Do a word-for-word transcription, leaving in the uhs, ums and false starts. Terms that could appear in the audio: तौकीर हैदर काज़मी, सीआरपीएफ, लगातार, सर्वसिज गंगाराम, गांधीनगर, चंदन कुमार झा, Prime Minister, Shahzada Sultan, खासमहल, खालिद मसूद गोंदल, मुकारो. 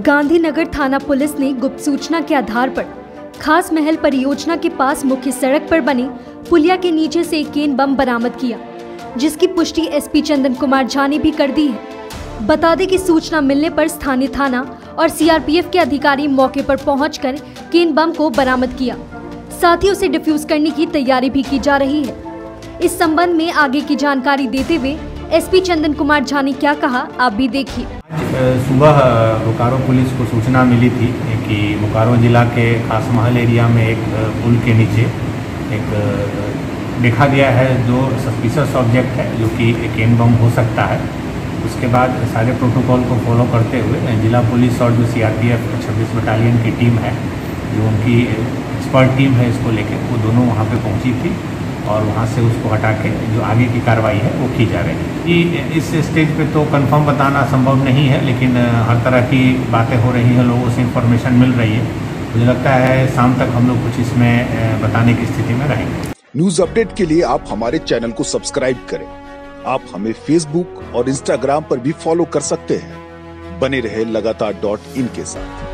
गांधीनगर थाना पुलिस ने गुप्त सूचना के आधार पर खासमहल परियोजना के पास मुख्य सड़क पर बने पुलिया के नीचे से एक केन बम बरामद किया, जिसकी पुष्टि एसपी चंदन कुमार झा ने भी कर दी है। बता दें कि सूचना मिलने पर स्थानीय थाना और सीआरपीएफ के अधिकारी मौके पर पहुंचकर केन बम को बरामद किया, साथ ही उसे डिफ्यूज करने की तैयारी भी की जा रही है। इस संबंध में आगे की जानकारी देते हुए एसपी चंदन कुमार झा ने क्या कहा, आप भी देखिए। सुबह मुकारो पुलिस को सूचना मिली थी कि मुकारो जिला के खासमहल एरिया में एक पुल के नीचे एक देखा गया है जो सस्पिशियस ऑब्जेक्ट है, जो कि एक केन बम हो सकता है। उसके बाद सारे प्रोटोकॉल को फॉलो करते हुए जिला पुलिस और जो सीआरपीएफ छब्बीस बटालियन की टीम है, जो उनकी एक्सपर्ट टीम है, इसको लेकर वो दोनों वहाँ पर पहुँची थी और वहाँ से उसको हटा के जो आगे की कार्रवाई है वो की जा रही है। इस स्टेज पे तो कंफर्म बताना संभव नहीं है, लेकिन हर तरह की बातें हो रही हैं, लोगों से इंफॉर्मेशन मिल रही है। मुझे लगता है शाम तक हम लोग कुछ इसमें बताने की स्थिति में रहेंगे। न्यूज अपडेट के लिए आप हमारे चैनल को सब्सक्राइब करें। आप हमें फेसबुक और इंस्टाग्राम पर भी फॉलो कर सकते हैं। बने रहे लगातार डॉट इन के साथ।